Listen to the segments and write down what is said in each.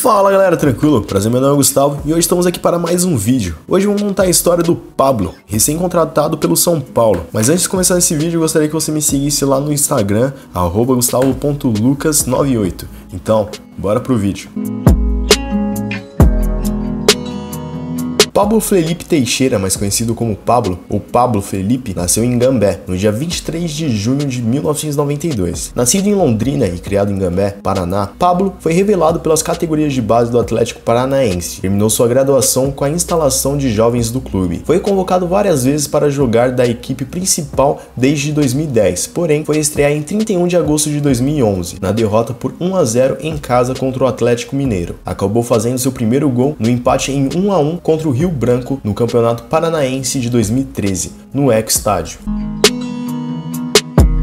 Fala galera, tranquilo? Prazer, meu nome é Gustavo e hoje estamos aqui para mais um vídeo. Hoje vamos contar a história do Pablo, recém-contratado pelo São Paulo. Mas antes de começar esse vídeo, eu gostaria que você me seguisse lá no Instagram, @gustavo.lucas98. Então, bora pro vídeo. Pablo Felipe Teixeira, mais conhecido como Pablo, ou Pablo Felipe, nasceu em Cambé, no dia 23 de junho de 1992. Nascido em Londrina e criado em Cambé, Paraná, Pablo foi revelado pelas categorias de base do Atlético Paranaense. Terminou sua graduação com a instalação de jovens do clube. Foi convocado várias vezes para jogar da equipe principal desde 2010, porém foi estrear em 31 de agosto de 2011, na derrota por 1-0 em casa contra o Atlético Mineiro. Acabou fazendo seu primeiro gol no empate em 1-1 contra o Rio Branco no Campeonato Paranaense de 2013, no Eco-Estádio.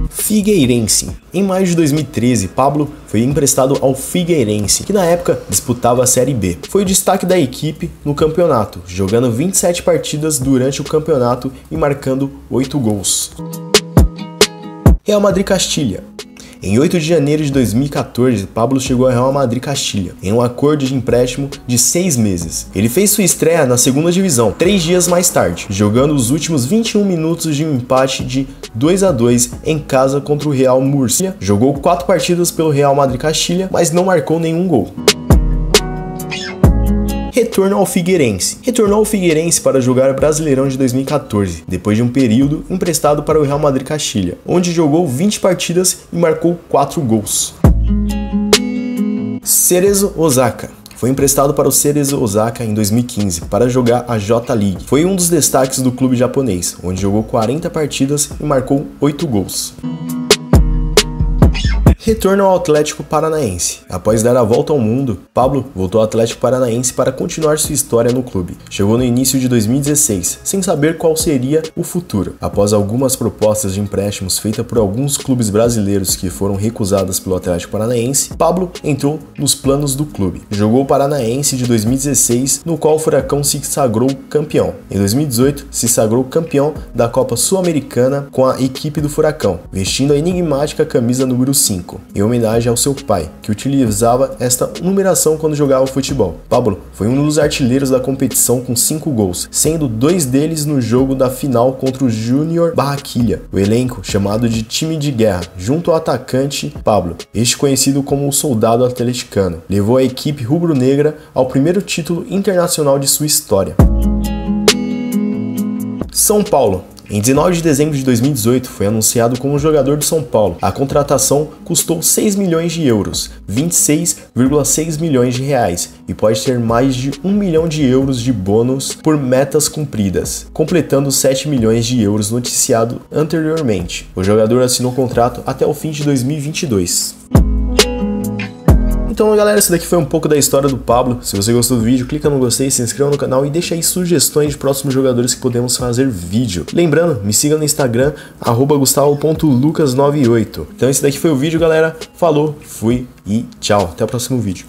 Figueirense. Em maio de 2013, Pablo foi emprestado ao Figueirense, que na época disputava a Série B. Foi o destaque da equipe no campeonato, jogando 27 partidas durante o campeonato e marcando 8 gols. Real Madrid Castilla. Em 8 de janeiro de 2014, Pablo chegou ao Real Madrid Castilla, em um acordo de empréstimo de 6 meses. Ele fez sua estreia na segunda divisão, 3 dias mais tarde, jogando os últimos 21 minutos de um empate de 2-2 em casa contra o Real Murcia. Jogou 4 partidas pelo Real Madrid Castilla, mas não marcou nenhum gol. Retorno ao Figueirense. Retornou ao Figueirense para jogar o Brasileirão de 2014, depois de um período emprestado para o Real Madrid Castilla, onde jogou 20 partidas e marcou 4 gols. Cerezo Osaka. Foi emprestado para o Cerezo Osaka em 2015 para jogar a J-League. Foi um dos destaques do clube japonês, onde jogou 40 partidas e marcou 8 gols. Retorno ao Atlético Paranaense. Após dar a volta ao mundo, Pablo voltou ao Atlético Paranaense para continuar sua história no clube. Chegou no início de 2016, sem saber qual seria o futuro. Após algumas propostas de empréstimos feitas por alguns clubes brasileiros que foram recusadas pelo Atlético Paranaense, Pablo entrou nos planos do clube. Jogou o Paranaense de 2016, no qual o Furacão se sagrou campeão. Em 2018, se sagrou campeão da Copa Sul-Americana com a equipe do Furacão, vestindo a enigmática camisa número 5. Em homenagem ao seu pai, que utilizava esta numeração quando jogava futebol. Pablo foi um dos artilheiros da competição com 5 gols, sendo 2 deles no jogo da final contra o Júnior Barranquilla, o elenco chamado de time de guerra, junto ao atacante Pablo, este conhecido como o soldado atleticano. Levou a equipe rubro-negra ao primeiro título internacional de sua história. São Paulo. Em 19 de dezembro de 2018, foi anunciado como jogador do São Paulo. A contratação custou 6 milhões de euros, 26,6 milhões de reais, e pode ter mais de 1 milhão de euros de bônus por metas cumpridas, completando 7 milhões de euros noticiado anteriormente. O jogador assinou o contrato até o fim de 2022. Então galera, isso daqui foi um pouco da história do Pablo. Se você gostou do vídeo, clica no gostei, se inscreva no canal e deixa aí sugestões de próximos jogadores que podemos fazer vídeo. Lembrando, me siga no Instagram, @gustavo.lucas98. Então esse daqui foi o vídeo galera, falou, fui e tchau, até o próximo vídeo.